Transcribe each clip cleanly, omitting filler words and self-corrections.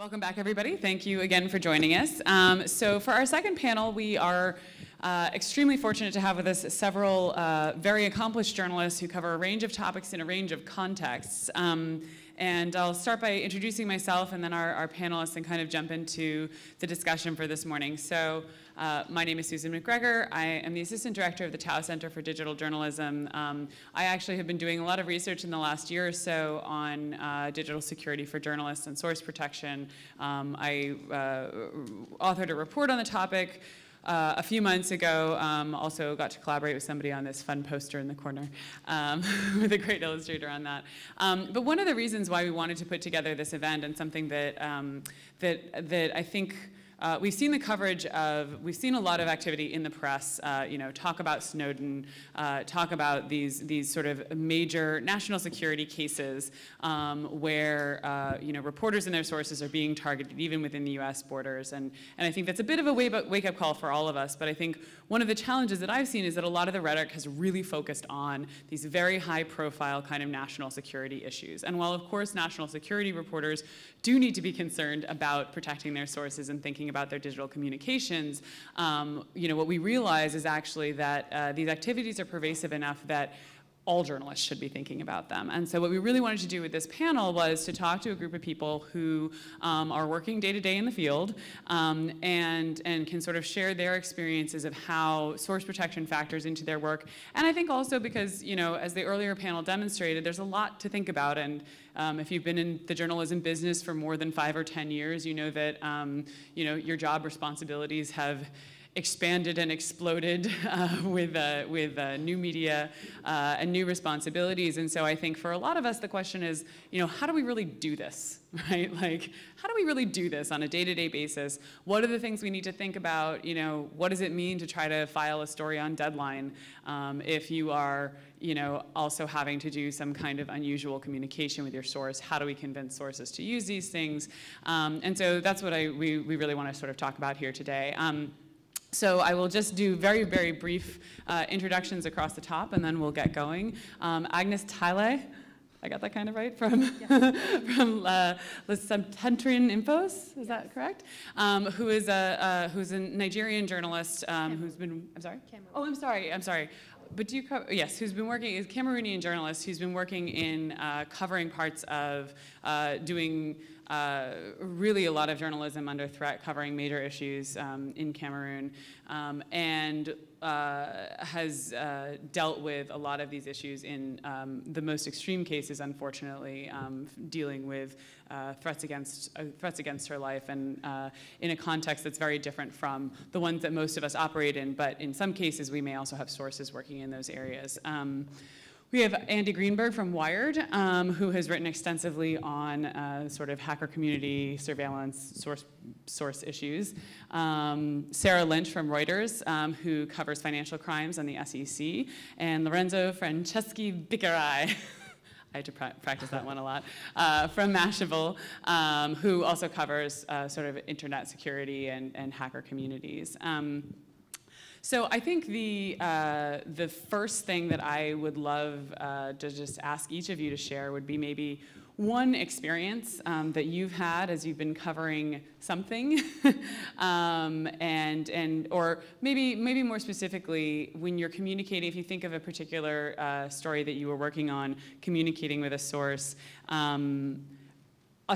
Welcome back, everybody. Thank you again for joining us. So for our second panel, we are extremely fortunate to have with us several very accomplished journalists who cover a range of topics in a range of contexts. And I'll start by introducing myself and then our panelists and kind of jump into the discussion for this morning. So my name is Susan McGregor. I am the Assistant Director of the Tow Center for Digital Journalism. I actually have been doing a lot of research in the last year or so on digital security for journalists and source protection. I authored a report on the topic a few months ago. Also got to collaborate with somebody on this fun poster in the corner with a great illustrator on that. But one of the reasons why we wanted to put together this event and something that, that I think we've seen the coverage of, we've seen a lot of activity in the press, you know, talk about Snowden, talk about these sort of major national security cases where, you know, reporters and their sources are being targeted even within the US borders. And I think that's a bit of a wake-up call for all of us, but I think one of the challenges that I've seen is that a lot of the rhetoric has really focused on these very high-profile kind of national security issues. And while, of course, national security reporters do need to be concerned about protecting their sources and thinking about their digital communications, you know, what we realize is actually that these activities are pervasive enough that all journalists should be thinking about them. And so what we really wanted to do with this panel was to talk to a group of people who are working day to day in the field and can sort of share their experiences of how source protection factors into their work. And I think also because, you know, as the earlier panel demonstrated, there's a lot to think about. And if you've been in the journalism business for more than 5 or 10 years, you know that, you know, your job responsibilities have expanded and exploded with new media and new responsibilities. And so I think for a lot of us, the question is, you know, how do we really do this, right? Like, how do we really do this on a day-to-day basis? What are the things we need to think about? You know, what does it mean to try to file a story on deadline if you are, you know, also having to do some kind of unusual communication with your source? How do we convince sources to use these things? And so that's what we really want to sort of talk about here today. So I will just do very, very brief introductions across the top, and then we'll get going. Agnes Taile, I got that kind of right, from, yeah. From Le Septentrion Infos, is that correct? Who is who's a Nigerian journalist who's been, I'm sorry? Cameroon. Oh, I'm sorry. But do you cover, yes, who's been working, is a Cameroonian journalist who's been working in covering parts of doing really a lot of journalism under threat, covering major issues in Cameroon, and has dealt with a lot of these issues in the most extreme cases, unfortunately, dealing with threats against her life, and in a context that's very different from the ones that most of us operate in, but in some cases we may also have sources working in those areas. We have Andy Greenberg from Wired, who has written extensively on sort of hacker community surveillance source issues. Sarah Lynch from Reuters, who covers financial crimes on the SEC, and Lorenzo Franceschi-Bicchierai. I had to practice that one a lot, from Mashable, who also covers sort of internet security and hacker communities. So I think the first thing that I would love to just ask each of you to share would be maybe one experience that you've had as you've been covering something, or maybe more specifically, when you're communicating, if you think of a particular story that you were working on, communicating with a source, a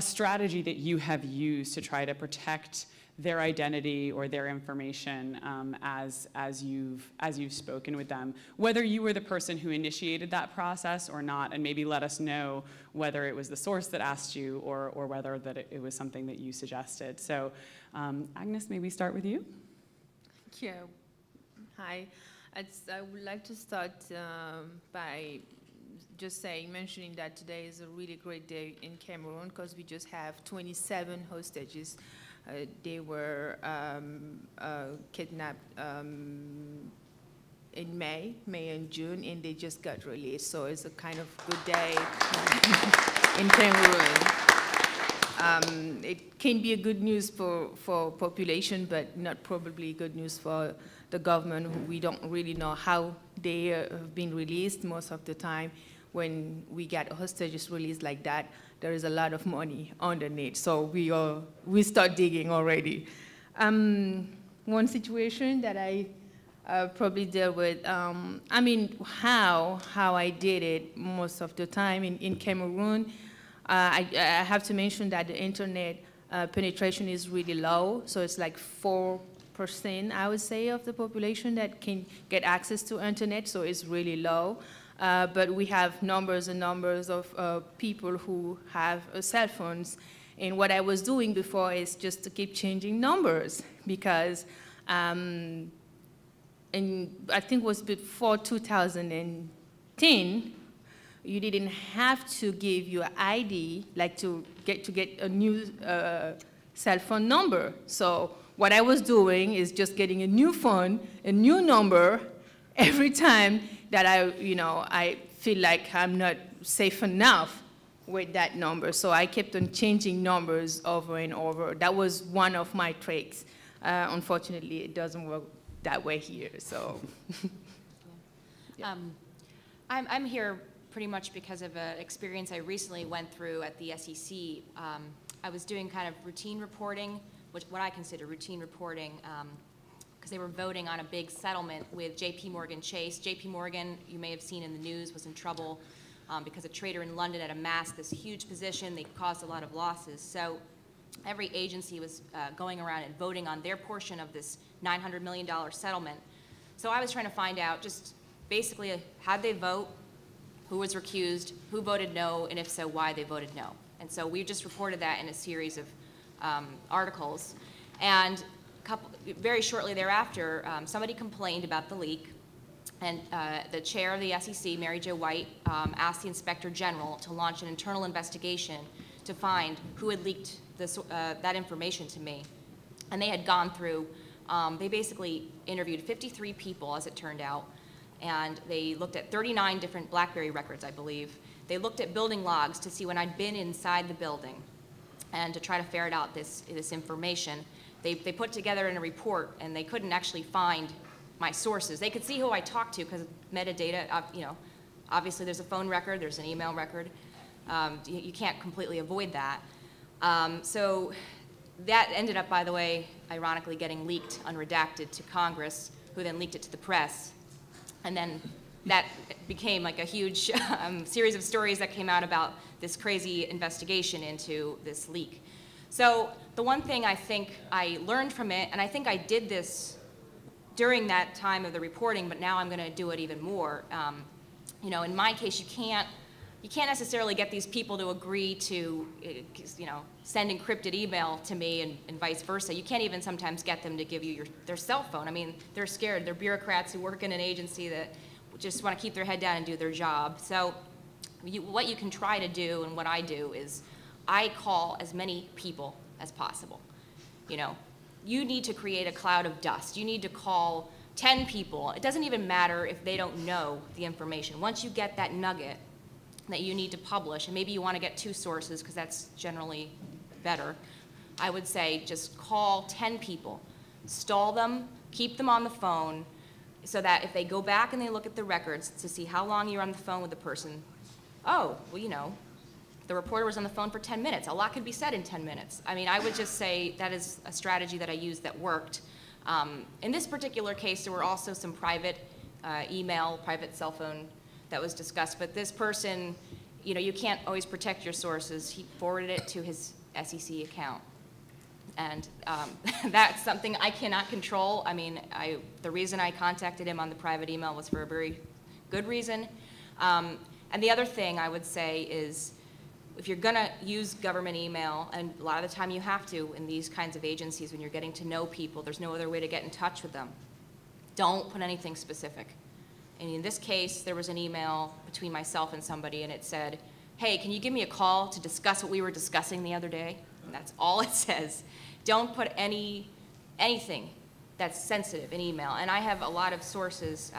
strategy that you have used to try to protect their identity or their information as you've spoken with them, whether you were the person who initiated that process or not, and maybe let us know whether it was the source that asked you or whether that it was something that you suggested. So Agnes, may we start with you? Thank you. Hi. I would like to start by just mentioning that today is a really great day in Cameroon because we just have 27 hostages. They were kidnapped in May and June, and they just got released. So it's a kind of good day in Cameroon. It can be a good news for population, but not probably good news for the government. We don't really know how they have been released most of the time. when we get hostages released like that, there is a lot of money underneath. So we start digging already. One situation that I probably dealt with, I mean, how I did it most of the time in Cameroon, I have to mention that the internet penetration is really low, so it's like 4%, I would say, of the population that can get access to internet, so it's really low. But we have numbers and numbers of people who have cell phones. And what I was doing before is just to keep changing numbers, because and I think it was before 2010, you didn't have to give your ID, like to get a new cell phone number. So what I was doing is just getting a new phone, a new number, every time that I feel like I'm not safe enough with that number. So I kept on changing numbers over and over. That was one of my tricks. Unfortunately, it doesn't work that way here, so. Yeah. I'm here pretty much because of an experience I recently went through at the SEC. I was doing kind of routine reporting, what I consider routine reporting, because they were voting on a big settlement with J.P. Morgan Chase. J.P. Morgan, you may have seen in the news, was in trouble because a trader in London had amassed this huge position. They caused a lot of losses. So every agency was going around and voting on their portion of this $900 million settlement. So I was trying to find out just basically how'd they vote, who was recused, who voted no, and if so, why they voted no. And so we just reported that in a series of articles. And very shortly thereafter, somebody complained about the leak, and the chair of the SEC, Mary Jo White, asked the Inspector General to launch an internal investigation to find who had leaked this, that information to me. And they had gone through, they basically interviewed 53 people, as it turned out, and they looked at 39 different BlackBerry records, I believe. They looked at building logs to see when I'd been inside the building and to try to ferret out this information. They put together in a report, and they couldn't actually find my sources. They could see who I talked to because metadata, obviously there's a phone record, there's an email record. You can't completely avoid that. So that ended up, by the way, ironically getting leaked, unredacted, to Congress, who then leaked it to the press. And then that became like a huge series of stories that came out about this crazy investigation into this leak. So the one thing I think I learned from it, and I think I did this during that time of the reporting, but now I'm going to do it even more. In my case, you can't necessarily get these people to agree to, send encrypted email to me and vice versa. You can't even sometimes get them to give you their cell phone. I mean, they're scared. They're bureaucrats who work in an agency that just want to keep their head down and do their job. So what you can try to do, and what I do, is I call as many people as possible. You need to create a cloud of dust. You need to call 10 people. It doesn't even matter if they don't know the information. Once you get that nugget that you need to publish, and maybe you want to get two sources because that's generally better, I would say just call 10 people. Stall them, keep them on the phone, so that if they go back and they look at the records to see how long you're on the phone with the person, oh, well, the reporter was on the phone for 10 minutes. A lot could be said in 10 minutes. I mean, I would just say that is a strategy that I used that worked. In this particular case, there were also some private email, private cell phone that was discussed. But this person, you can't always protect your sources. He forwarded it to his SEC account. And that's something I cannot control. I mean, the reason I contacted him on the private email was for a very good reason. And the other thing I would say is, if you're going to use government email, and a lot of the time you have to in these kinds of agencies when you're getting to know people, there's no other way to get in touch with them. Don't put anything specific. And in this case, there was an email between myself and somebody, and it said, hey, can you give me a call to discuss what we were discussing the other day? And that's all it says. Don't put anything that's sensitive in email. And I have a lot of sources.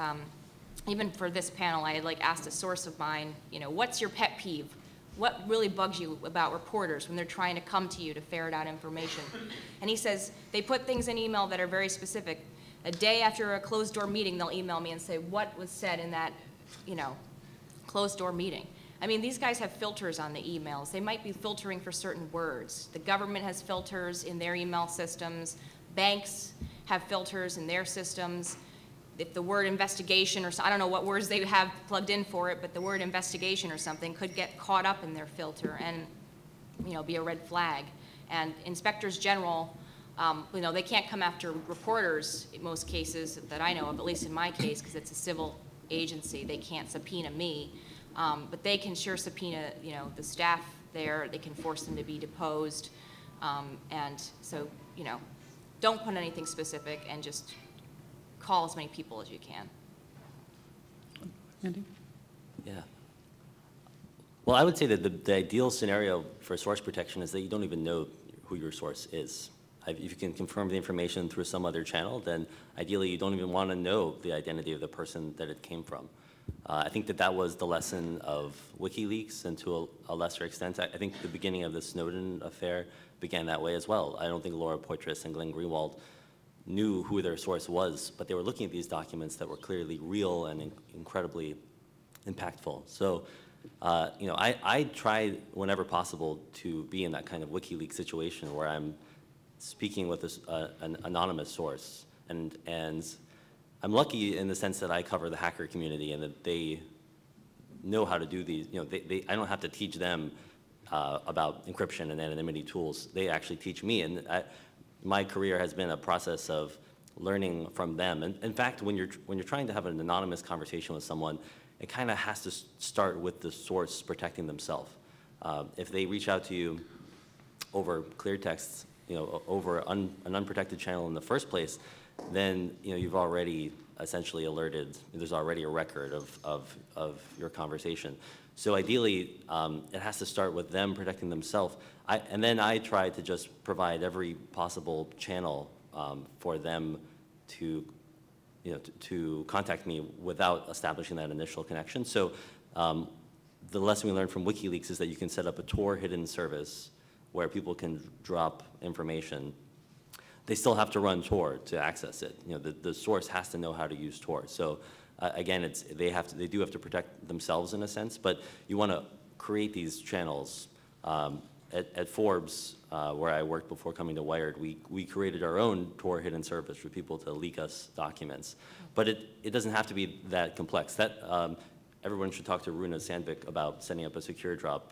Even for this panel, I had asked a source of mine, what's your pet peeve? What really bugs you about reporters when they're trying to come to you to ferret out information? And he says, they put things in email that are very specific. A day after a closed-door meeting, they'll email me and say, what was said in that closed-door meeting. I mean, these guys have filters on the emails. They might be filtering for certain words. The government has filters in their email systems. Banks have filters in their systems. If the word investigation or I don't know what words they have plugged in for it, but the word investigation or something could get caught up in their filter and, you know, be a red flag. And inspectors general, you know, they can't come after reporters in most cases that I know of, at least in my case, because it's a civil agency. They can't subpoena me. But they can sure subpoena, you know, the staff there. They can force them to be deposed. And so, you know, don't put anything specific and just call as many people as you can. Andy? Yeah. Well, I would say that the ideal scenario for source protection is that you don't even know who your source is. If you can confirm the information through some other channel, then ideally you don't even want to know the identity of the person that it came from. I think that was the lesson of WikiLeaks, and to a lesser extent, I think the beginning of the Snowden affair began that way as well. I don't think Laura Poitras and Glenn Greenwald knew who their source was, but they were looking at these documents that were clearly real and incredibly impactful. So, you know, I try whenever possible to be in that kind of WikiLeaks situation where I'm speaking with an anonymous source, and I'm lucky in the sense that I cover the hacker community and that they know how to do these. You know, I don't have to teach them about encryption and anonymity tools. They actually teach me, and my career has been a process of learning from them. And in fact, when you're trying to have an anonymous conversation with someone, it kind of has to start with the source protecting themselves. If they reach out to you over clear texts, you know, over an unprotected channel in the first place, then you know, you've already essentially alerted, there's already a record of your conversation. So ideally, it has to start with them protecting themselves. And then I try to just provide every possible channel for them to, you know, to contact me without establishing that initial connection. So the lesson we learned from WikiLeaks is that you can set up a Tor hidden service where people can drop information. They still have to run Tor to access it. You know, the source has to know how to use Tor. So again, they do have to protect themselves in a sense, but you want to create these channels. At Forbes, where I worked before coming to Wired, we created our own Tor hidden service for people to leak us documents. But it doesn't have to be that complex. Everyone should talk to Runa Sandvik about setting up a SecureDrop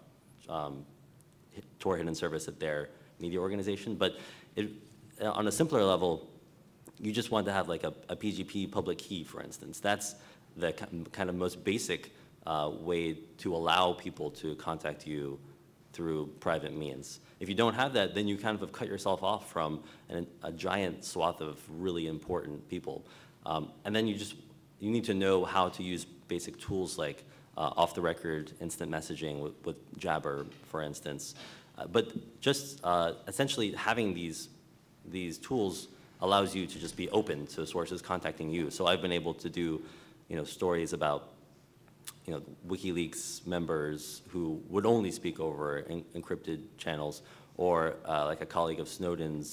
Tor hidden service at their media organization. But on a simpler level, you just want to have like a PGP public key, for instance. That's the kind of most basic way to allow people to contact you through private means. If you don't have that, then you kind of have cut yourself off from a giant swath of really important people. And then you need to know how to use basic tools like off-the-record instant messaging with Jabber, for instance. But just essentially having these tools allows you to just be open to sources contacting you. So I've been able to do, you know, stories about, you know, WikiLeaks members who would only speak over encrypted channels, or like a colleague of Snowden's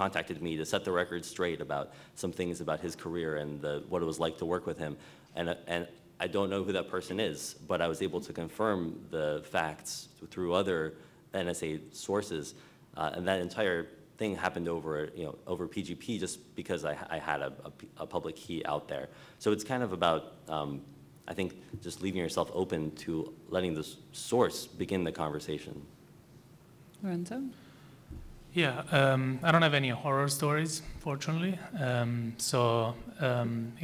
contacted me to set the record straight about some things about his career and what it was like to work with him. And I don't know who that person is, but I was able to confirm the facts through other NSA sources, and that entire thing happened over, you know, over PGP just because I had a public key out there. So it's kind of about, I think, just leaving yourself open to letting the source begin the conversation. Lorenzo? Yeah, I don't have any horror stories, fortunately.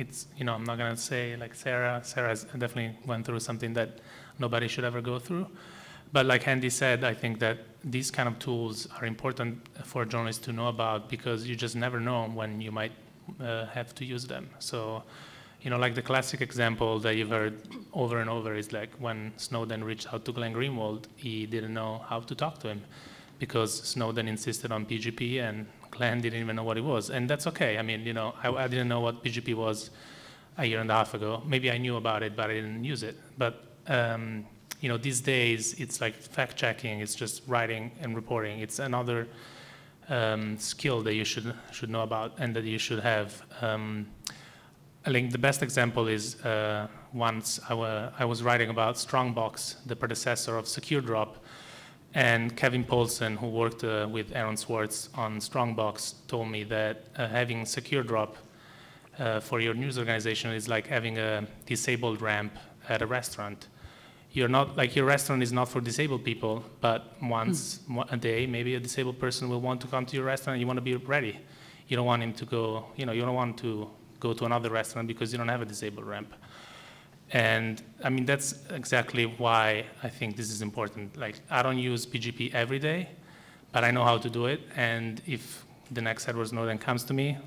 It's, you know, I'm not gonna say like Sarah. Sarah's definitely went through something that nobody should ever go through. But like Andy said, I think that these kind of tools are important for journalists to know about because you just never know when you might have to use them. So, you know, like the classic example that you've heard over and over is like when Snowden reached out to Glenn Greenwald, he didn't know how to talk to him because Snowden insisted on PGP and Glenn didn't even know what it was. And that's okay. I mean, you know, I didn't know what PGP was a year and a half ago. Maybe I knew about it, but I didn't use it. But, you know, these days, it's like fact-checking. It's just writing and reporting. It's another skill that you should know about and that you should have. I think the best example is once I was writing about Strongbox, the predecessor of SecureDrop, and Kevin Poulsen, who worked with Aaron Swartz on Strongbox, told me that having SecureDrop for your news organization is like having a disabled ramp at a restaurant. You're not, like, your restaurant is not for disabled people, but once a day, maybe a disabled person will want to come to your restaurant and you want to be ready. You don't want him to go, you know, you don't want to go to another restaurant because you don't have a disabled ramp. And I mean, that's exactly why I think this is important. Like, I don't use PGP every day, but I know how to do it. And if the next Edward Snowden comes to me,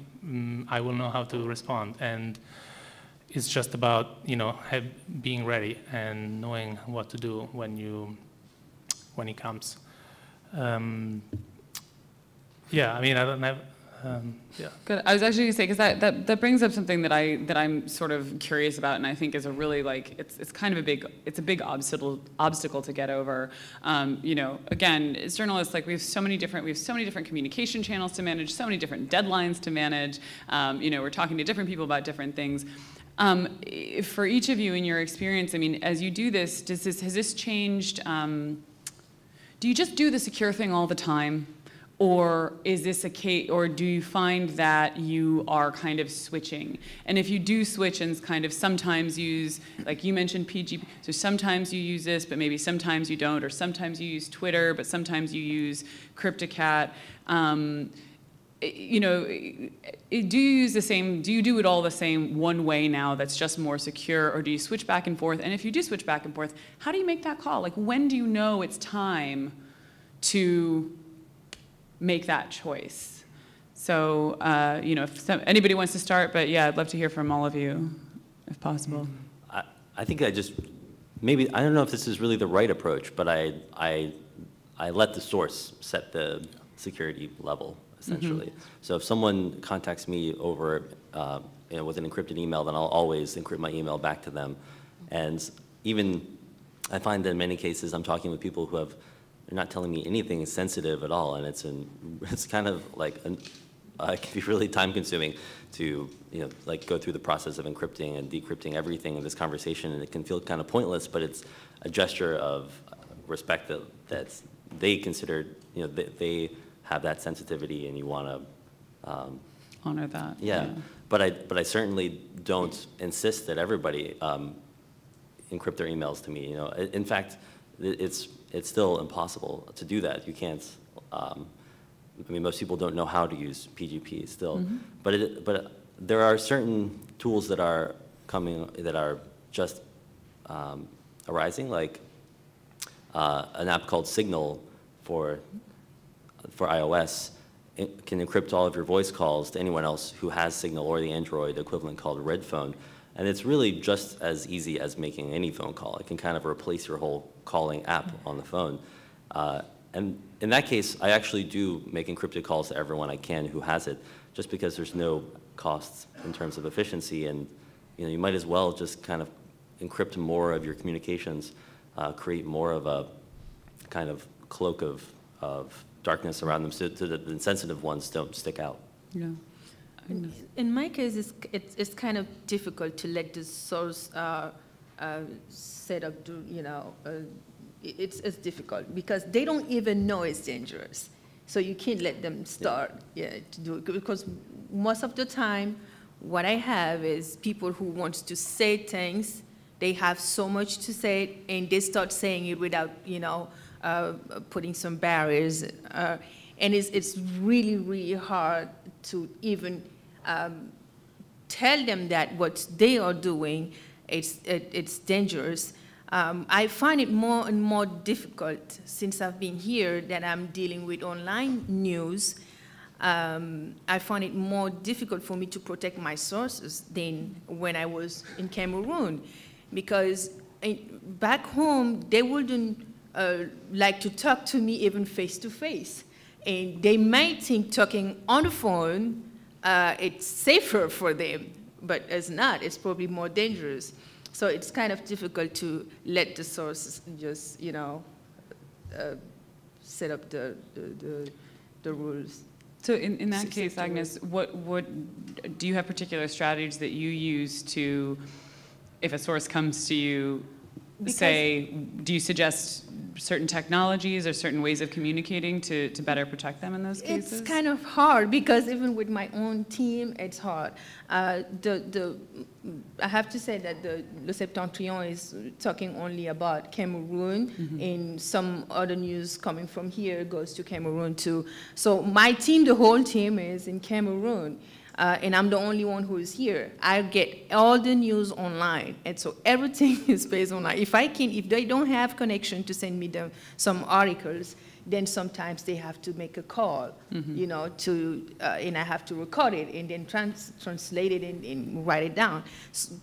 I will know how to respond. And it's just about, you know, being ready and knowing what to do when he comes. Yeah, I mean, I don't have. Yeah. Good. I was actually going to say, because that brings up something that I'm sort of curious about, and I think is a really, like, it's kind of a big, it's a big obstacle to get over. You know, again, as journalists, like, we have so many different communication channels to manage, so many different deadlines to manage. You know, we're talking to different people about different things. For each of you in your experience, I mean, as you do this, has this changed? Do you just do the secure thing all the time? Or is this a case, or do you find that you are kind of switching? And if you do switch and kind of sometimes use, like you mentioned PGP, so sometimes you use this, but maybe sometimes you don't, or sometimes you use Twitter, but sometimes you use CryptoCat. You know, do you use the same, do you do it all the same one way now that's just more secure, or do you switch back and forth? And if you do switch back and forth, how do you make that call? Like, when do you know it's time to make that choice? So, you know, if anybody wants to start, but yeah, I'd love to hear from all of you, if possible. I think I just, maybe, I don't know if this is really the right approach, but I let the source set the security level, essentially. Mm-hmm. So if someone contacts me over, you know, with an encrypted email, then I'll always encrypt my email back to them. And even, I find that in many cases, I'm talking with people who have, they're not telling me anything sensitive at all, and it's kind of like it can be really time-consuming to, you know, like, go through the process of encrypting and decrypting everything in this conversation, and it can feel kind of pointless. But it's a gesture of respect that's they considered, you know, they have that sensitivity, and you want to honor that. Yeah, yeah. But I certainly don't insist that everybody encrypt their emails to me. You know, in fact, it's still impossible to do that. You can't, I mean, most people don't know how to use PGP still. Mm-hmm. But there are certain tools that are coming, that are just arising, like an app called Signal for iOS. It can encrypt all of your voice calls to anyone else who has Signal or the Android equivalent called Redphone. And it's really just as easy as making any phone call. It can kind of replace your whole calling app on the phone. And in that case, I actually do make encrypted calls to everyone I can who has it, just because there's no costs in terms of efficiency. And, you know, you might as well just kind of encrypt more of your communications, create more of a kind of cloak of darkness around them so that the sensitive ones don't stick out. Yeah. In my case, it's kind of difficult to let the source set up, to, you know, it's difficult because they don't even know it's dangerous. So you can't let them start to do it, because most of the time what I have is people who want to say things, they have so much to say, and they start saying it without, you know, putting some barriers. And it's really, really hard to even tell them that what they are doing, it's dangerous. I find it more and more difficult since I've been here, that I'm dealing with online news. I find it more difficult for me to protect my sources than when I was in Cameroon, because back home they wouldn't like to talk to me even face to face. And they might think talking on the phone, it's safer for them, but it's not. It's probably more dangerous. So it's kind of difficult to let the sources just, you know, set up the rules. So in that case, Agnes, what do you have particular strategies that you use to if a source comes to you, say, do you suggest certain technologies or certain ways of communicating to better protect them in those cases? It's kind of hard because even with my own team, it's hard. I have to say that the Le Septentrion is talking only about Cameroon. Mm-hmm. And some other news coming from here goes to Cameroon too. So my team, the whole team is in Cameroon. And I'm the only one who is here. I get all the news online, and so everything is based online. If they don't have connection to send me some articles, then sometimes they have to make a call, mm-hmm. you know, and I have to record it and then translate it and write it down. So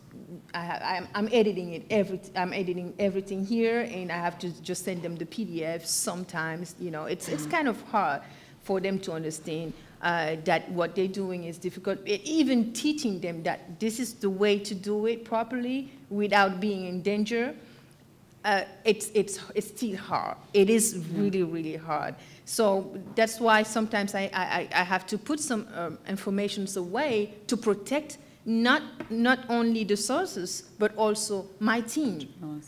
I'm editing it. I'm editing everything here, and I have to just send them the PDF. Sometimes, you know, it's kind of hard for them to understand. That what they're doing is difficult. Even teaching them that this is the way to do it properly without being in danger, it's still hard. It is really, really hard. So that's why sometimes I have to put some information away to protect not only the sources, but also my team.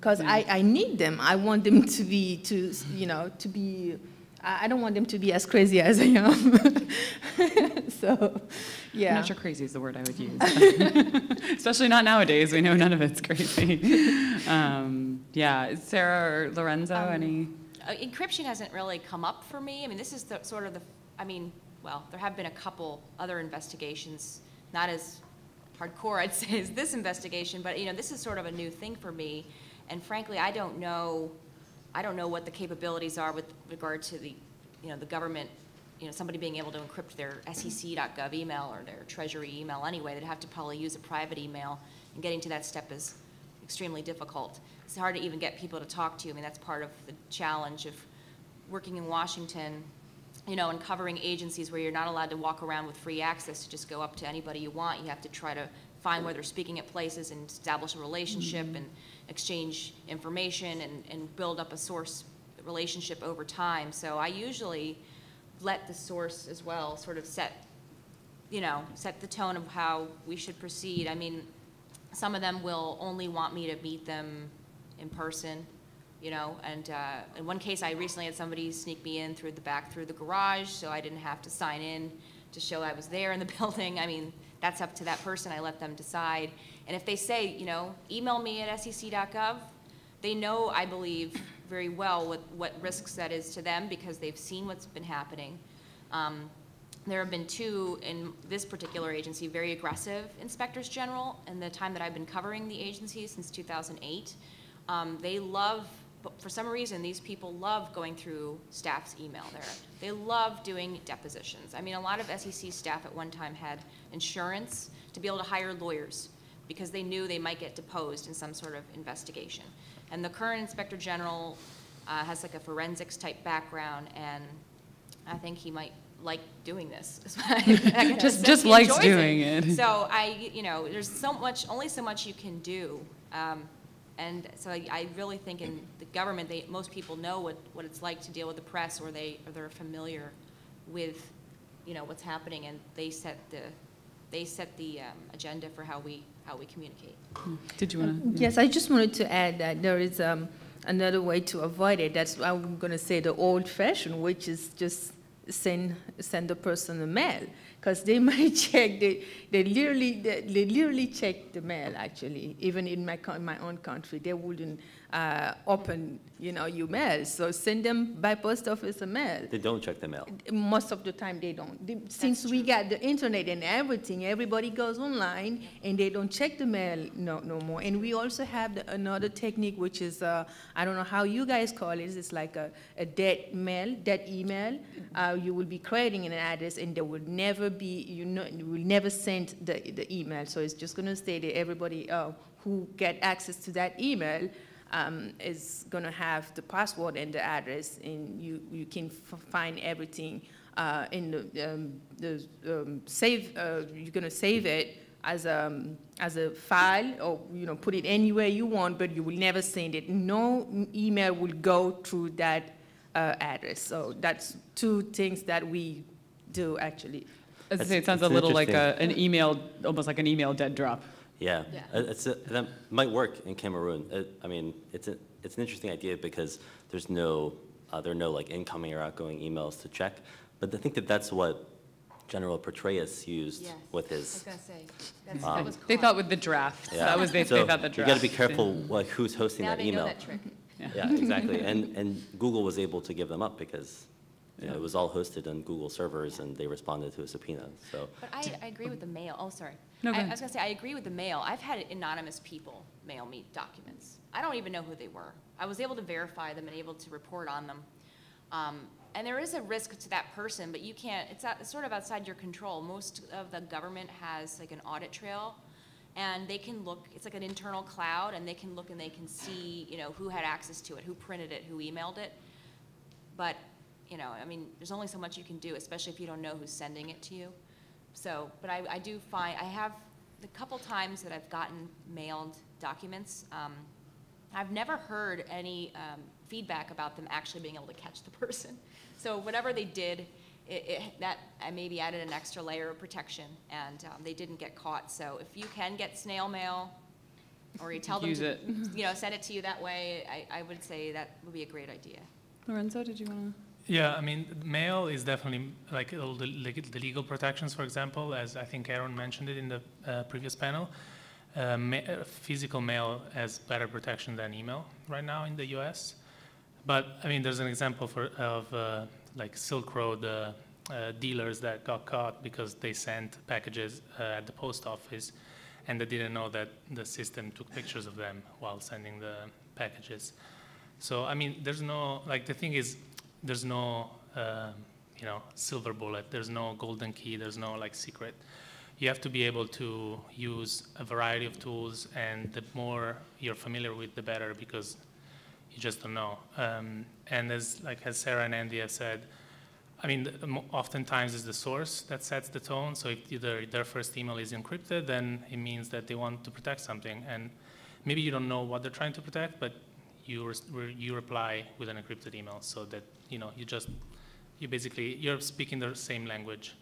Because I need them. I want them to be, I don't want them to be as crazy as I am. So, yeah. I'm not sure crazy is the word I would use. Especially not nowadays. We know none of it's crazy. Yeah. Sarah or Lorenzo, any? Encryption hasn't really come up for me. I mean, this is well, there have been a couple other investigations, not as hardcore, I'd say, as this investigation. But, you know, this is sort of a new thing for me. And frankly, I don't know what the capabilities are with regard to the, the government, somebody being able to encrypt their sec.gov email or their Treasury email anyway. They'd have to probably use a private email, and getting to that step is extremely difficult. It's hard to even get people to talk to you. I mean, that's part of the challenge of working in Washington, and covering agencies where you're not allowed to walk around with free access to just go up to anybody you want. You have to try to find where they're speaking at places and establish a relationship and exchange information and build up a source relationship over time. So I usually let the source as well sort of set the tone of how we should proceed. I mean, some of them will only want me to meet them in person, and in one case I recently had somebody sneak me in through the garage, so I didn't have to sign in to show I was there in the building. I mean, that's up to that person. I let them decide. And if they say, email me at sec.gov, they know, I believe, very well what risks that is to them because they've seen what's been happening. There have been two in this particular agency, very aggressive inspectors general in the time that I've been covering the agency since 2008. They love, for some reason, these people love going through staff's email there. They love doing depositions. I mean, a lot of SEC staff at one time had insurance to be able to hire lawyers because they knew they might get deposed in some sort of investigation. And the current inspector general has like a forensics type background, and I think he might like doing this. just likes doing it. So there's only so much you can do. And so I really think in the government, most people know what it's like to deal with the press, or they're familiar with, what's happening, and they set the agenda for how we communicate. Did you want to? Yes, I just wanted to add that there is another way to avoid it. That's what I'm going to say, the old-fashioned, which is just send the person a mail. Because they might check, they literally check the mail, actually. Even in my own country, they wouldn't open, your mail. So send them by post office a mail. They don't check the mail. Most of the time, they don't. Since we got the internet and everything, everybody goes online, and they don't check the mail no more. And we also have another technique, which is, I don't know how you guys call it. It's like a dead mail, dead email. You will be creating an address, and they will never be, you will never send the email. So it's just going to stay there. Everybody who get access to that email is going to have the password and the address, and you can find everything in the save. You're going to save it as a file, or put it anywhere you want, but you will never send it. No email will go through that address. So that's two things that we do actually. It sounds a little like an email, almost like an email dead drop. Yeah, yeah. That might work in Cameroon. I mean, it's an interesting idea because there's no there are no like incoming or outgoing emails to check. But I think that that's what General Petraeus used with his. I was gonna say, that's, that was cool. They thought with the draft. Yeah. That was they thought the draft. You got to be careful like who's hosting now that email. Know that trick. Yeah. Yeah, exactly. And Google was able to give them up because you know, it was all hosted on Google servers and they responded to a subpoena. So. But I agree with the mail. Oh, sorry. No, I was gonna say I agree with the mail. I've had anonymous people mail me documents. I don't even know who they were. I was able to verify them and able to report on them. And there is a risk to that person, but you can't, it's sort of outside your control. Most of the government has like an audit trail and they can look, it's like an internal cloud and they can look and they can see, you know, who had access to it, who printed it, who emailed it. But, you know, I mean, there's only so much you can do, especially if you don't know who's sending it to you. So, but I do find, I have a couple times that I've gotten mailed documents. I've never heard any feedback about them actually being able to catch the person. So whatever they did, that maybe added an extra layer of protection, and they didn't get caught. So if you can get snail mail, or you tell them to, you know, send it to you that way, I would say that would be a great idea. Lorenzo, did you want to? Yeah, I mean, mail is definitely like all the legal protections, for example, as I think Aaron mentioned it in the previous panel. Physical mail has better protection than email right now in the U.S. But I mean, there's an example of like Silk Road dealers that got caught because they sent packages at the post office, and they didn't know that the system took pictures of them while sending the packages. So I mean, there's no like the thing is, there's no you know, silver bullet, there's no golden key, there's no like secret. You have to be able to use a variety of tools, and the more you're familiar with, the better, because you just don't know. And as Sarah and Andy have said, I mean, oftentimes it's the source that sets the tone. So if either their first email is encrypted, then it means that they want to protect something, and maybe you don't know what they're trying to protect, but you reply with an encrypted email, so that you know you're speaking the same language.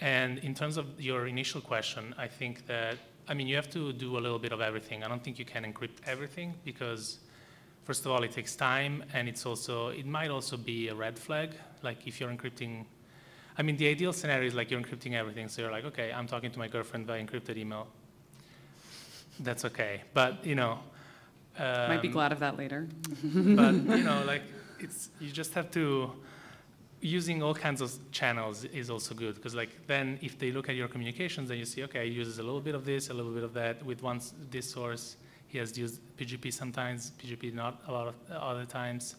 And in terms of your initial question, I think that, I mean, you have to do a little bit of everything. I don't think you can encrypt everything because, first of all, it takes time, and it's also, it might also be a red flag. Like if you're encrypting, I mean, the ideal scenario is like you're encrypting everything. So you're like, okay, I'm talking to my girlfriend by encrypted email. That's okay. But, you know. Might be glad of that later. But, you know, like it's, you just have to, using all kinds of channels is also good, because like then if they look at your communications, then you see, okay, he uses a little bit of this, a little bit of that. With this source, he has used PGP sometimes, PGP not a lot of other times.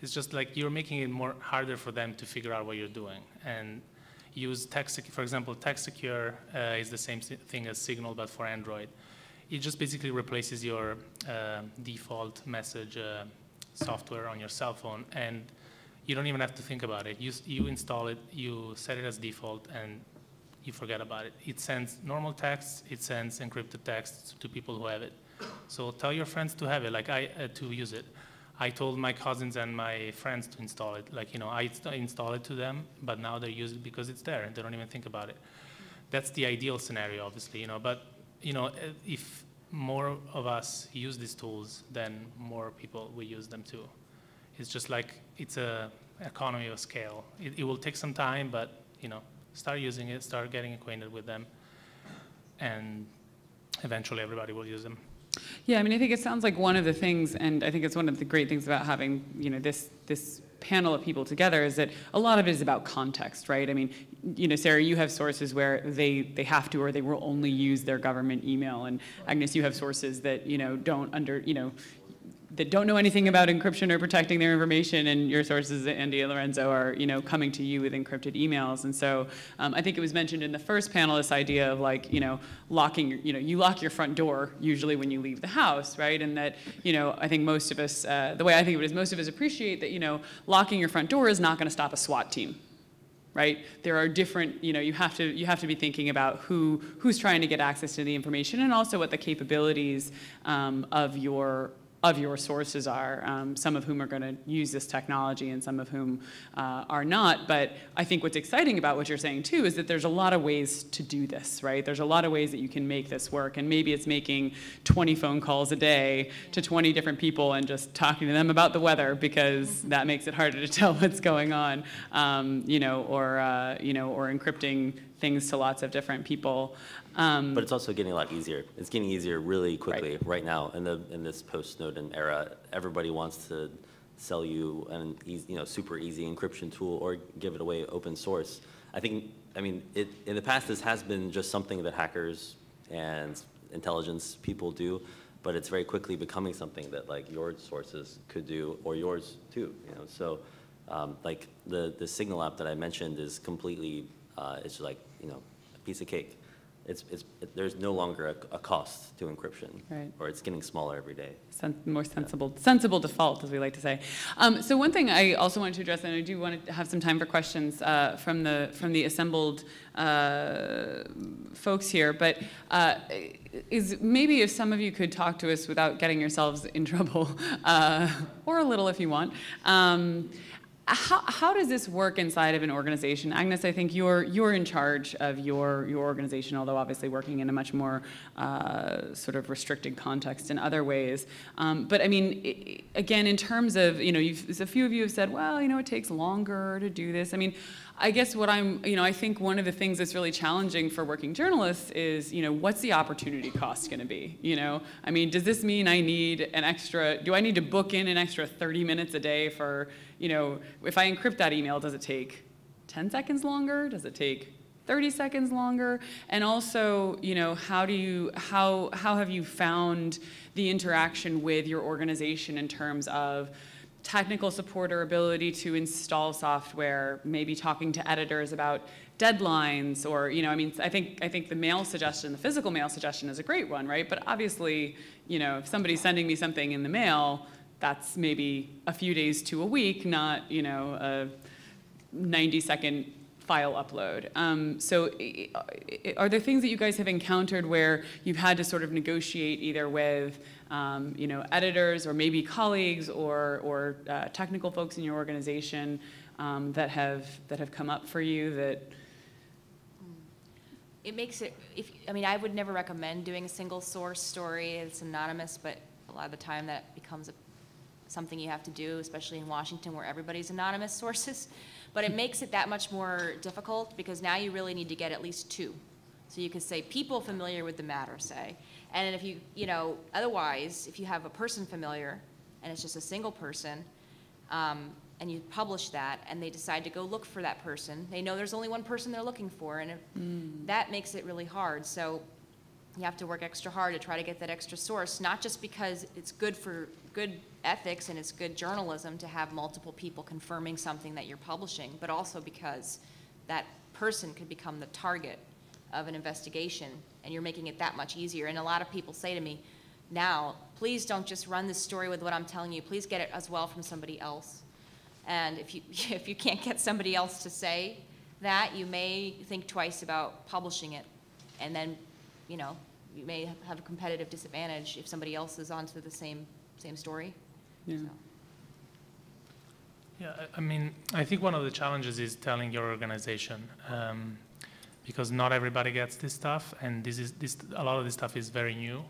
It's just like you're making it more harder for them to figure out what you're doing. And use text, for example, TextSecure is the same thing as Signal, but for Android. It just basically replaces your default message software on your cell phone, and you don't even have to think about it. You install it, you set it as default, and you forget about it. It sends normal text, it sends encrypted text to people who have it. So tell your friends to have it, like to use it. I told my cousins and my friends to install it. Like, you know, I install it to them, but now they use it because it's there, and they don't even think about it. That's the ideal scenario, obviously, you know. But, you know, if more of us use these tools, then more people will use them too. It's just like, it's an economy of scale. It will take some time, but you know, start using it, start getting acquainted with them, and eventually everybody will use them. Yeah, I mean, I think it sounds like one of the things, and I think it's one of the great things about having, you know, this panel of people together, is that a lot of it is about context, right? I mean, you know, Sarah, you have sources where they have to, or they will only use their government email, and Agnes, you have sources that, you know, that don't know anything about encryption or protecting their information, and your sources, Andy and Lorenzo, are, you know, coming to you with encrypted emails. And so I think it was mentioned in the first panel, this idea of like, you know, locking, you know, you lock your front door usually when you leave the house, right? And that, you know, I think most of us, the way I think of it is most of us appreciate that, you know, locking your front door is not going to stop a SWAT team. Right? There are different, you know, you have to be thinking about who's trying to get access to the information, and also what the capabilities of your of your sources are, some of whom are going to use this technology and some of whom are not. But I think what's exciting about what you're saying, too, is that there's a lot of ways to do this, right? There's a lot of ways that you can make this work. And maybe it's making 20 phone calls a day to 20 different people and just talking to them about the weather, because that makes it harder to tell what's going on, or encrypting things to lots of different people. But it's also getting a lot easier. It's getting easier really quickly right now in this post-Snowden era. Everybody wants to sell you an easy, super easy encryption tool or give it away open source. I think, in the past this has been just something that hackers and intelligence people do, but it's very quickly becoming something that like your sources could do or yours too. So like the Signal app that I mentioned is completely it's like a piece of cake. There's no longer a cost to encryption, or it's getting smaller every day. More sensible, sensible default, as we like to say. So one thing I also wanted to address, and I do want to have some time for questions from the assembled folks here, but is maybe if some of you could talk to us without getting yourselves in trouble, or a little if you want. How does this work inside of an organization? Agnes, I think you're in charge of your organization, although obviously working in a much more sort of restricted context in other ways. But I mean, again, in terms of, a few of you have said, well, it takes longer to do this. I mean, I guess what I'm, I think one of the things that's really challenging for working journalists is, what's the opportunity cost going to be? I mean, does this mean I need an extra, do I need to book in an extra 30 minutes a day for, if I encrypt that email, does it take 10 seconds longer? Does it take 30 seconds longer? And also, how have you found the interaction with your organization in terms of technical support or ability to install software, maybe talking to editors about deadlines, or I think the mail suggestion, the physical mail suggestion, is a great one, right? But obviously, if somebody's sending me something in the mail, that's maybe a few days to a week, not a 90-second file upload. So are there things that you guys have encountered where you've had to sort of negotiate either with editors or maybe colleagues or technical folks in your organization that have come up for you? That it makes it, I would never recommend doing a single source story. It's anonymous, but a lot of the time that becomes something you have to do, especially in Washington where everybody's anonymous sources. But it makes it that much more difficult because now you really need to get at least two. So you could say people familiar with the matter, say. And if you, otherwise, if you have a person familiar and it's just a single person and you publish that and they decide to go look for that person, they know there's only one person they're looking for, and that makes it really hard. So you have to work extra hard to try to get that extra source, not just because it's good for good ethics and it's good journalism to have multiple people confirming something that you're publishing, but also because that person could become the target of an investigation, and you're making it that much easier. And a lot of people say to me now, please don't just run this story with what I'm telling you, please get it as well from somebody else. And if you can't get somebody else to say that, you may think twice about publishing it, and then you may have a competitive disadvantage if somebody else is onto the same story. Yeah. So. Yeah, I think one of the challenges is telling your organization, because not everybody gets this stuff, and a lot of this stuff is very new.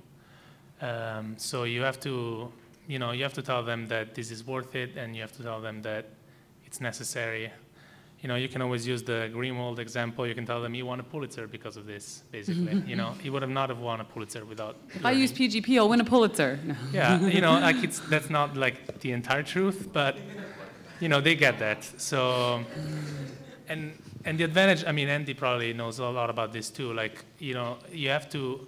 So you have to, you have to tell them that this is worth it, and you have to tell them that it's necessary. You can always use the Greenwald example. You can tell them he won a Pulitzer because of this, basically. He would have not have won a Pulitzer without. If learning. I use PGP, I'll win a Pulitzer. No. Yeah, like that's not like the entire truth, but they get that. So, and the advantage. Andy probably knows a lot about this too. You have to.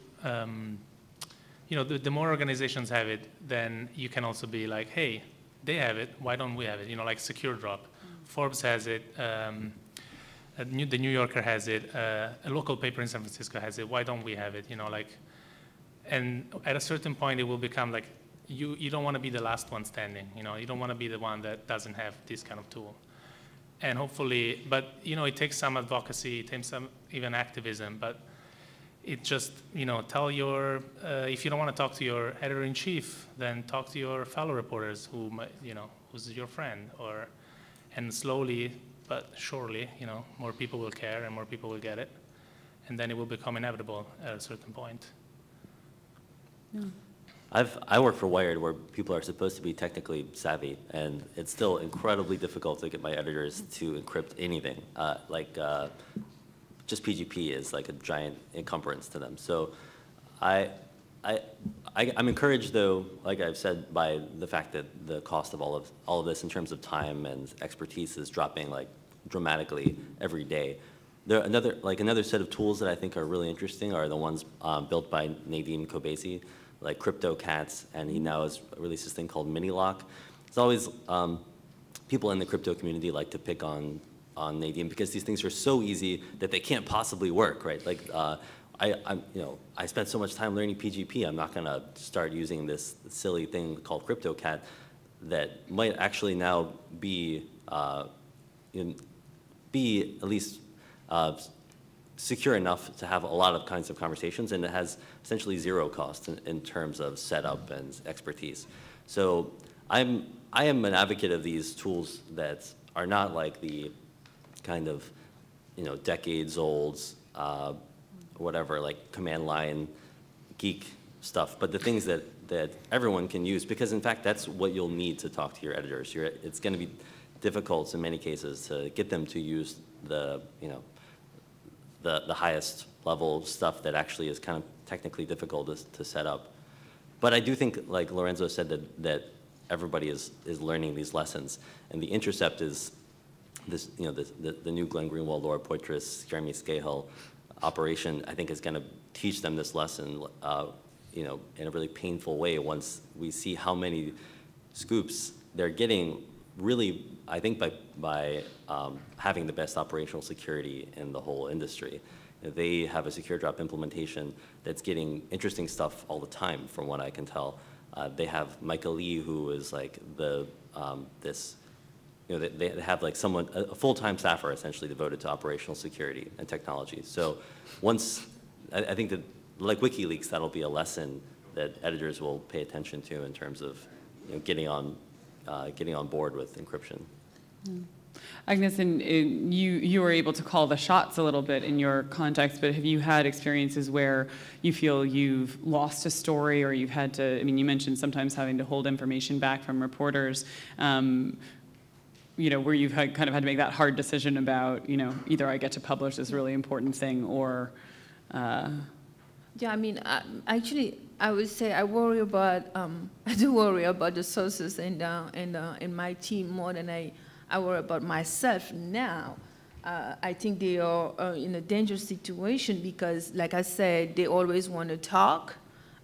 The more organizations have it, then you can also be like, hey, they have it. Why don't we have it? Like SecureDrop. Forbes has it, the New Yorker has it, a local paper in San Francisco has it, why don't we have it, and at a certain point it will become like, you don't want to be the last one standing, you don't want to be the one that doesn't have this kind of tool. And hopefully, but it takes some advocacy, it takes some even activism, but It just, you know, tell your, if you don't want to talk to your editor-in-chief, then talk to your fellow reporters who might, you know, who's your friend, or, and slowly but surely, you know, more people will care and more people will get it. And then it will become inevitable at a certain point. Yeah. I work for Wired, where people are supposed to be technically savvy, and it's still incredibly difficult to get my editors to encrypt anything. Just PGP is like a giant encumbrance to them. So I'm encouraged, though, like I've said, by the fact that the cost of all of this in terms of time and expertise is dropping like dramatically every day. There another set of tools that I think are really interesting are the ones built by Nadine Kobesi, like CryptoCats, and he now has released this thing called Minilock. It's always people in the crypto community like to pick on Nadine because these things are so easy that they can't possibly work, right? Like I spent so much time learning PGP. I'm not going to start using this silly thing called CryptoCat that might actually now be at least secure enough to have a lot of kinds of conversations, and it has essentially zero cost in terms of setup and expertise. So I am an advocate of these tools that are not like the kind of, you know, decades old whatever, like command line geek stuff, but the things that everyone can use, because in fact that's what you'll need to talk to your editors. It's going to be difficult in many cases to get them to use the, you know, the highest level stuff that actually is kind of technically difficult to set up. But I do think, like Lorenzo said, that everybody is learning these lessons, and the Intercept is this, you know, the new Glenn Greenwald, Laura Poitras, Jeremy Scahill operation. I think is going to teach them this lesson, you know, in a really painful way. Once we see how many scoops they're getting, really, I think by having the best operational security in the whole industry. They have a SecureDrop implementation that's getting interesting stuff all the time, from what I can tell. They have Michael Lee, who is like the, this, you know, they have like someone, a full-time staffer essentially devoted to operational security and technology. So once, I think that like WikiLeaks, that'll be a lesson that editors will pay attention to in terms of, you know, getting on board with encryption. Mm. Agnes, and you were able to call the shots a little bit in your context, but have you had experiences where you feel you've lost a story, or you've had to, I mean, you mentioned sometimes having to hold information back from reporters, you know, where you've had, kind of had to make that hard decision about, you know, either I get to publish this really important thing or... Yeah, I mean, actually, I would say I worry about, I do worry about the sources and my team more than I worry about myself now. I think they are in a dangerous situation because, like I said, they always want to talk,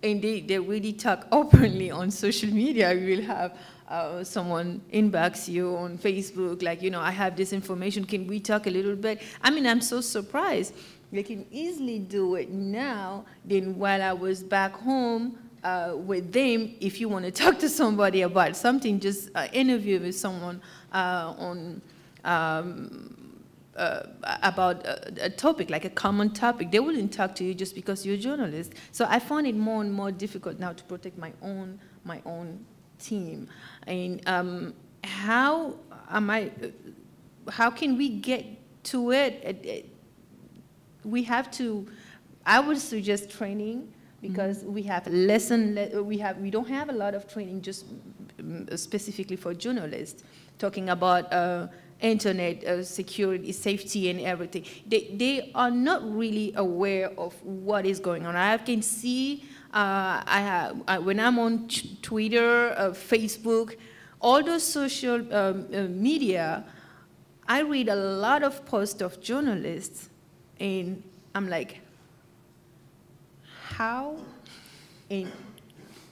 and they really talk openly on social media. You will have someone inbox you on Facebook, like, you know, I have this information, can we talk a little bit? I mean, I'm so surprised. They can easily do it now than while I was back home with them. If you want to talk to somebody about something, just interview with someone on about a topic, like a common topic. They wouldn't talk to you just because you're a journalist. So I find it more and more difficult now to protect my own team. And how can we get to it? We have to, I would suggest training, because mm-hmm. We don't have a lot of training just specifically for journalists, talking about internet security, safety, and everything. They are not really aware of what is going on. I can see, when I'm on Twitter, Facebook, all those social media, I read a lot of posts of journalists. And I'm like, how? And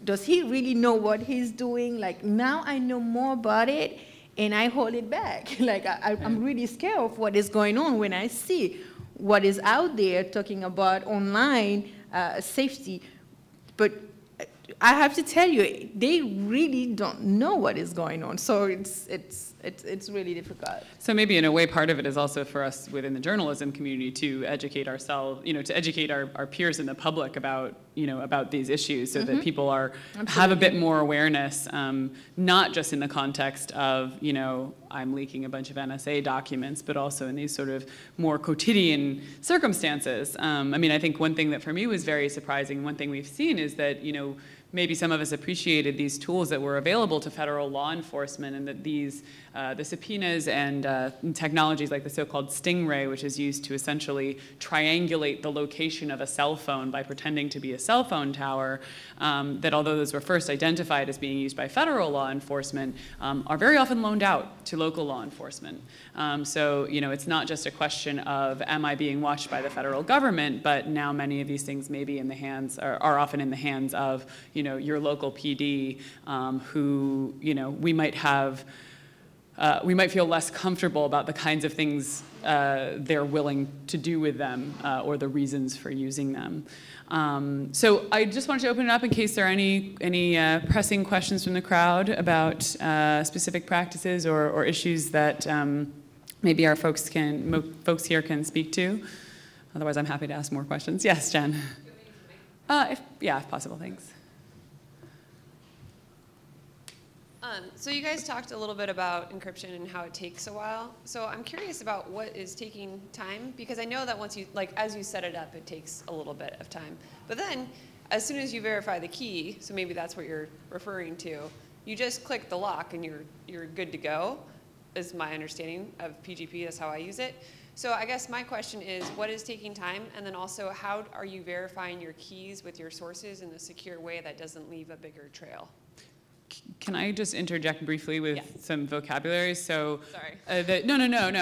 does he really know what he's doing? Like, now I know more about it, and I hold it back. Like, I'm really scared of what is going on when I see what is out there talking about online safety. But I have to tell you, they really don't know what is going on. So it's really difficult. So maybe in a way, part of it is also for us within the journalism community to educate ourselves, to educate our peers in the public about, about these issues, so that people are have a bit more awareness, not just in the context of, I'm leaking a bunch of NSA documents, but also in these sort of more quotidian circumstances. I mean, I think one thing that for me was very surprising, one thing we've seen is that, maybe some of us appreciated these tools that were available to federal law enforcement, and that these, the subpoenas and technologies like the so-called Stingray, which is used to essentially triangulate the location of a cell phone by pretending to be a cell phone tower, that although those were first identified as being used by federal law enforcement, are very often loaned out to local law enforcement. So it's not just a question of, am I being watched by the federal government, but now many of these things may be in the hands, are often in the hands of, your local PD, who, we might have, we might feel less comfortable about the kinds of things they're willing to do with them, or the reasons for using them. So I just wanted to open it up in case there are any pressing questions from the crowd about specific practices or issues that maybe our folks here can speak to. Otherwise, I'm happy to ask more questions. Yes, Jen. If possible, thanks. So you guys talked a little bit about encryption and how it takes a while. So I'm curious about what is taking time, because I know that once you, as you set it up, it takes a little bit of time. But then, as soon as you verify the key, so maybe that's what you're referring to, you just click the lock and you're good to go, is my understanding of PGP. That's how I use it. So I guess my question is, what is taking time? And then also, how are you verifying your keys with your sources in a secure way that doesn't leave a bigger trail? Can I just interject briefly with some vocabulary? So, sorry. No,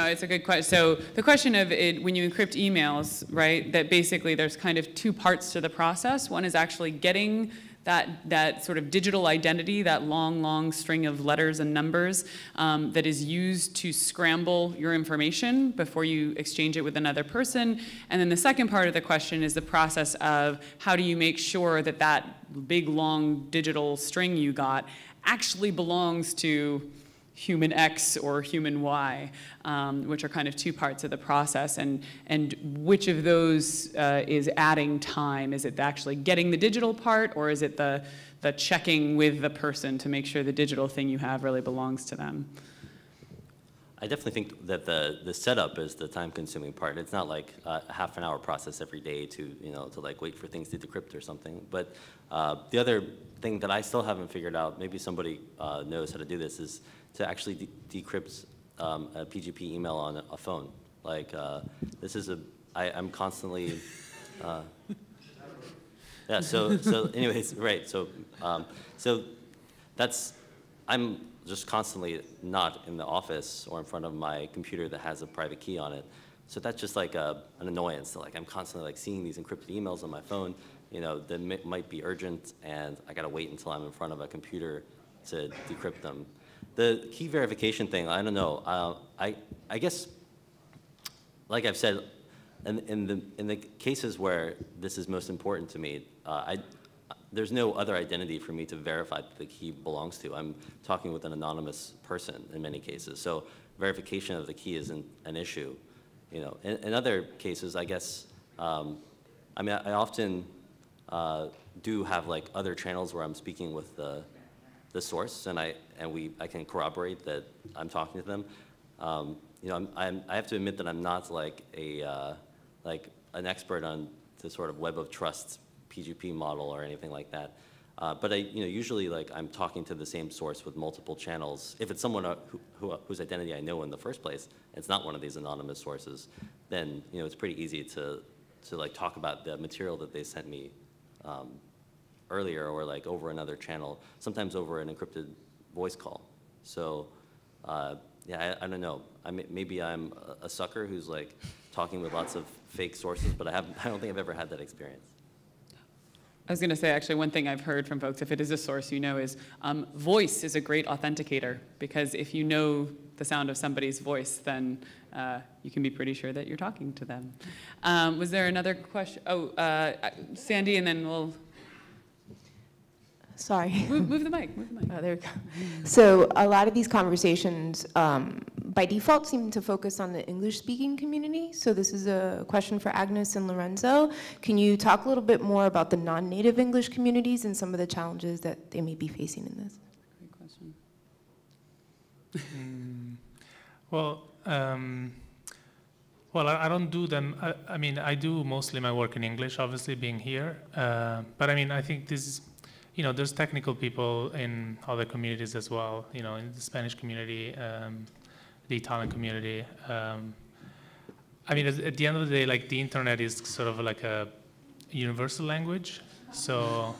it's a good question. So the question of when you encrypt emails, right, that basically there's kind of two parts to the process. One is actually getting that sort of digital identity, that long, long string of letters and numbers that is used to scramble your information before you exchange it with another person. And then the second part of the question is the process of how do you make sure that that big, long digital string you got actually belongs to human X or human Y, which are kind of two parts of the process, and which of those is adding time? Is it actually getting the digital part, or is it the checking with the person to make sure the digital thing you have really belongs to them? I definitely think that the setup is the time-consuming part. It's not like a half-an-hour process every day to wait for things to decrypt or something. But the other thing that I still haven't figured out, maybe somebody knows how to do this, is to actually decrypt a PGP email on a phone. This is I'm constantly, yeah. So anyways, right. So I'm just constantly not in the office or in front of my computer that has a private key on it. So that's just an annoyance. So I'm constantly seeing these encrypted emails on my phone, that might be urgent, and I gotta wait until I'm in front of a computer to decrypt them. The key verification thing, I don't know. I guess, like I've said, in the cases where this is most important to me, there's no other identity for me to verify that the key belongs to. I'm talking with an anonymous person in many cases, so verification of the key isn't an issue. In other cases, I guess, I mean, I often do have other channels where I'm speaking with the source, and I can corroborate that I'm talking to them. I have to admit that I'm not an expert on the sort of web of trust PGP model or anything like that. But usually I'm talking to the same source with multiple channels. If it's someone whose identity I know in the first place, and it's not one of these anonymous sources, then it's pretty easy to talk about the material that they sent me earlier, or over another channel, sometimes over an encrypted voice call. So yeah, I don't know. Maybe I'm a sucker who's talking with lots of fake sources, but I don't think I've ever had that experience. I was going to say, actually, one thing I've heard from folks, if it is a source is voice is a great authenticator, because if you know the sound of somebody's voice, then you can be pretty sure that you're talking to them. Was there another question? Sandy, and then we'll... Sorry. Move the mic, move the mic. Oh, there we go. So a lot of these conversations by default seem to focus on the English-speaking community. So this is a question for Agnes and Lorenzo. Can you talk a little bit more about the non-native English communities and some of the challenges that they may be facing in this? Great question. Well, I don't do them. I mean, I do mostly my work in English, obviously, being here. But I mean, I think this is, you know, there's technical people in other communities as well, you know, in the Spanish community, the Italian community. I mean, at the end of the day, like, the internet is sort of like a universal language. So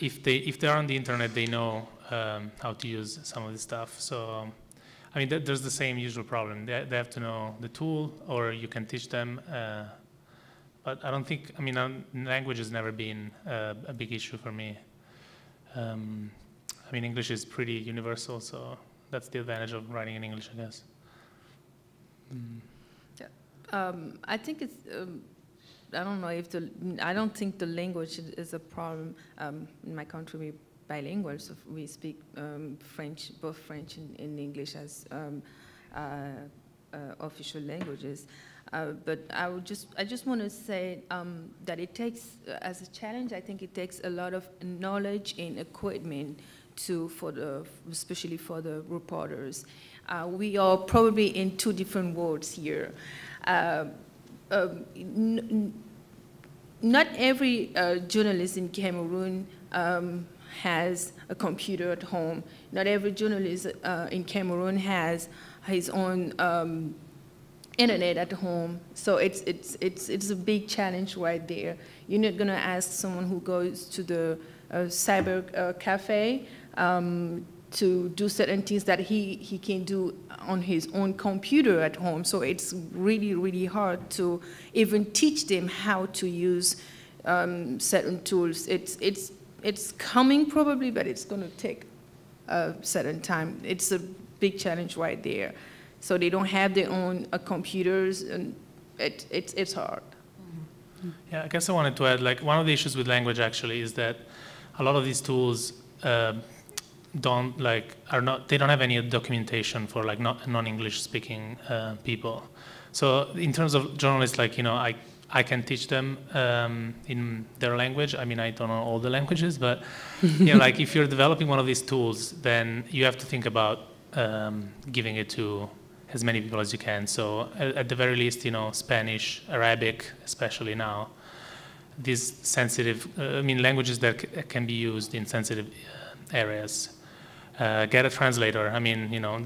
if they're on the internet, they know how to use some of this stuff. So I mean, there's the same usual problem. They have to know the tool, or you can teach them. But I don't think, I mean, language has never been a big issue for me. I mean, English is pretty universal, so that's the advantage of writing in English, I guess. Yeah. I think it's, I don't know if the, I don't think the language is a problem. In my country, we bilingual, so we speak French, both French and English as official languages. But I just want to say that it takes, as a challenge, I think it takes a lot of knowledge and equipment to, especially for the reporters. We are probably in two different worlds here. Not every journalist in Cameroon has a computer at home. Not every journalist in Cameroon has his own internet at home. So it's a big challenge right there. You're not gonna ask someone who goes to the cyber cafe to do certain things that he can do on his own computer at home. So it's really, really hard to even teach them how to use certain tools. It's coming probably, but it's going to take a certain time. It's a big challenge right there. So they don't have their own computers, and it's hard. Yeah, I guess I wanted to add, like, one of the issues with language actually is that a lot of these tools don't have any documentation for like non-English speaking people. So in terms of journalists, like, you know, I can teach them in their language. I mean, I don't know all the languages, but you know, like, if you're developing one of these tools, then you have to think about giving it to as many people as you can. So at the very least, you know, Spanish, Arabic, especially now, these sensitive, I mean, languages that can be used in sensitive areas. Get a translator. I mean, you know,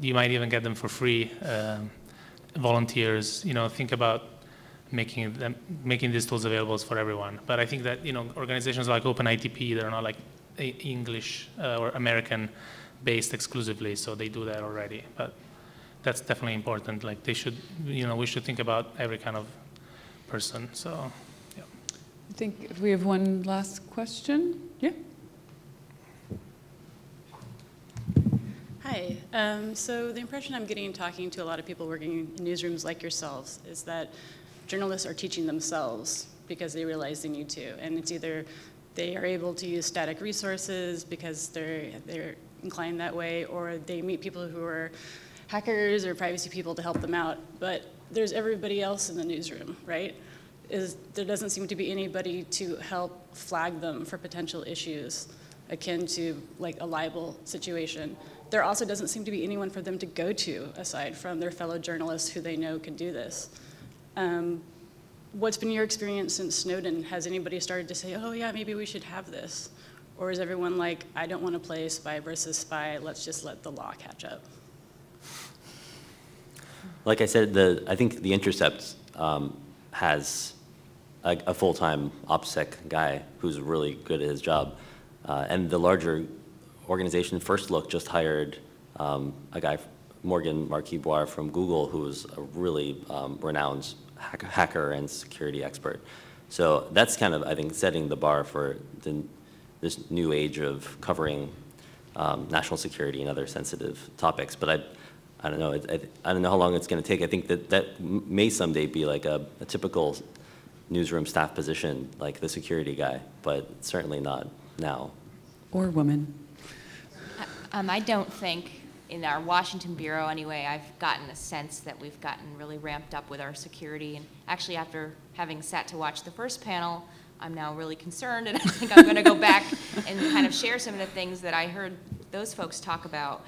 you might even get them for free. Volunteers, you know, think about making these tools available for everyone. But I think that, you know, organizations like OpenITP, they're not like English or American based exclusively, so they do that already. But that's definitely important. Like, they should, you know, we should think about every kind of person. So, yeah. I think if we have one last question. Yeah. Hi. So the impression I'm getting in talking to a lot of people working in newsrooms like yourselves is that journalists are teaching themselves because they realize they need to. And it's either they are able to use static resources because they're inclined that way, or they meet people who are hackers or privacy people to help them out. But there's everybody else in the newsroom, right? There doesn't seem to be anybody to help flag them for potential issues akin to like a libel situation. There also doesn't seem to be anyone for them to go to aside from their fellow journalists who they know can do this. What's been your experience since Snowden? Has anybody started to say, oh yeah, maybe we should have this? Or is everyone like, I don't want to play spy versus spy, let's just let the law catch up? Like I said, I think The Intercept has a full-time OPSEC guy who's really good at his job. And the larger organization, First Look, just hired a guy, Morgan Marquis-Boire from Google, who was a really renowned hacker and security expert. So that's kind of, I think, setting the bar for this new age of covering national security and other sensitive topics. But I don't know. I don't know how long it's going to take. I think that may someday be like a typical newsroom staff position, like the security guy, but certainly not now. Or women. I don't think, in our Washington Bureau anyway, I've gotten a sense that we've gotten really ramped up with our security. And actually, after having sat to watch the first panel, I'm now really concerned, and I think I'm going to go back and kind of share some of the things that I heard those folks talk about.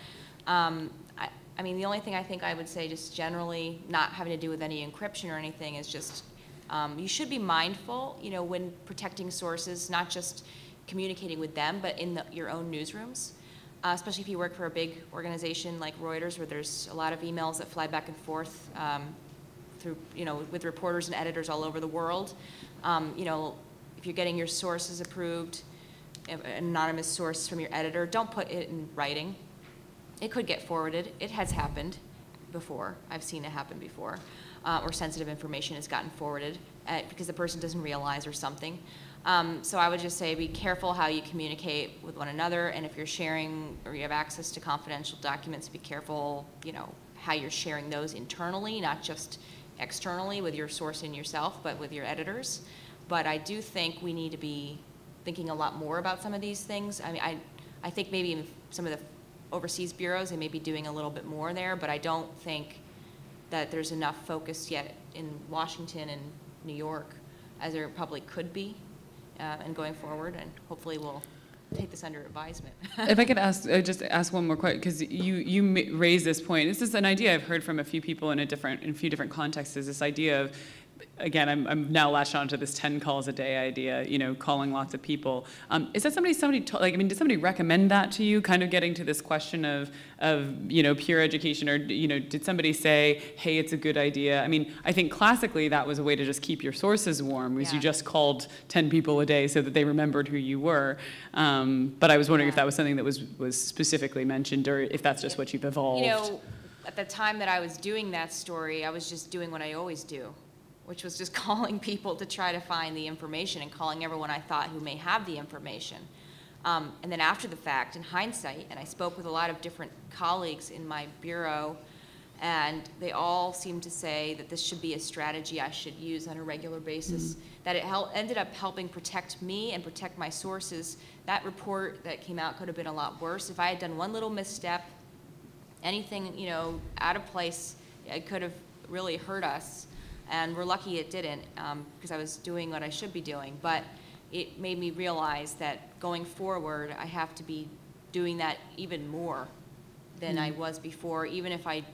I mean, the only thing I think I would say, just generally, not having to do with any encryption or anything, is just you should be mindful, you know, when protecting sources, not just communicating with them, but in your own newsrooms, especially if you work for a big organization like Reuters, where there's a lot of emails that fly back and forth through, you know, with reporters and editors all over the world. You know, if you're getting your sources approved, an anonymous source from your editor, don't put it in writing. It could get forwarded. It has happened before. I've seen it happen before. Or sensitive information has gotten forwarded because the person doesn't realize or something. So I would just say be careful how you communicate with one another, and if you're sharing or you have access to confidential documents, be careful, you know, how you're sharing those internally, not just externally with your source and yourself, but with your editors. But I do think we need to be thinking a lot more about some of these things. I mean, I think maybe in some of the overseas bureaus, they may be doing a little bit more there, but I don't think that there's enough focus yet in Washington and New York as there probably could be, and going forward, and hopefully we'll take this under advisement. If I could ask, just ask one more question, because you raised this point. This is an idea I've heard from a few people in a few different contexts, is this idea of, again, I'm now latched onto this 10 calls a day idea, you know, calling lots of people. Is that did somebody recommend that to you? Kind of getting to this question of, you know, peer education, or, you know, did somebody say, hey, it's a good idea? I mean, I think classically that was a way to just keep your sources warm, was you just called 10 people a day so that they remembered who you were. But I was wondering if that was something that was specifically mentioned, or if that's just what you've evolved. You know, at the time that I was doing that story, I was just doing what I always do, which was just calling people to try to find the information and calling everyone I thought who may have the information. And then after the fact, in hindsight, and I spoke with a lot of different colleagues in my bureau, and they all seemed to say that this should be a strategy I should use on a regular basis, that it ended up helping protect me and protect my sources. That report that came out could have been a lot worse. If I had done one little misstep, anything, you know, out of place, it could have really hurt us. And we're lucky it didn't, because I was doing what I should be doing. But it made me realize that going forward, I have to be doing that even more than I was before, even if I,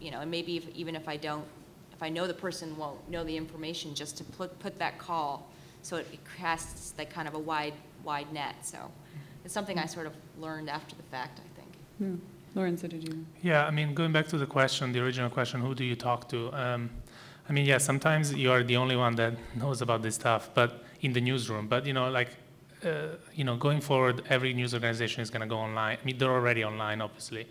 you know, and maybe if I know the person won't know the information, just to put that call, so it casts like kind of a wide net. So it's something I sort of learned after the fact, I think. Lorenzo, did you? Yeah, I mean, going back to the question, the original question, who do you talk to? I mean, yeah, sometimes you are the only one that knows about this stuff, but in the newsroom. But, you know, like, you know, going forward, every news organization is going to go online. I mean, they're already online, obviously,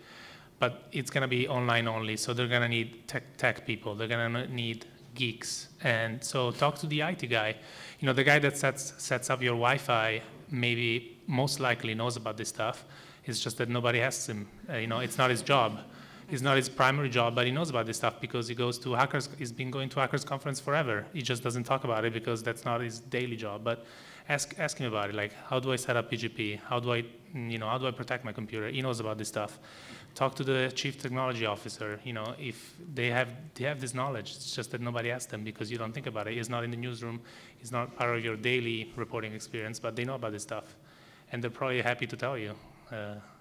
but it's going to be online only. So they're going to need tech people. They're going to need geeks. And so talk to the IT guy. You know, the guy that sets up your Wi-Fi maybe most likely knows about this stuff. It's just that nobody asks him. You know, it's not his job. It's not his primary job, but he knows about this stuff because he goes to hackers. He's been going to hackers conference forever. He just doesn't talk about it because that's not his daily job. But ask him about it. Like, how do I set up PGP? How do I, you know, how do I protect my computer? He knows about this stuff. Talk to the chief technology officer. You know, if they have this knowledge, it's just that nobody asks them because you don't think about it. It's not in the newsroom. It's not part of your daily reporting experience. But they know about this stuff, and they're probably happy to tell you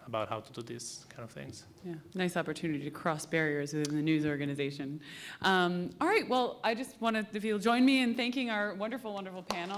about how to do these kind of things. Yeah, nice opportunity to cross barriers within the news organization. All right, well, I just wanted to join me in thanking our wonderful, wonderful panel.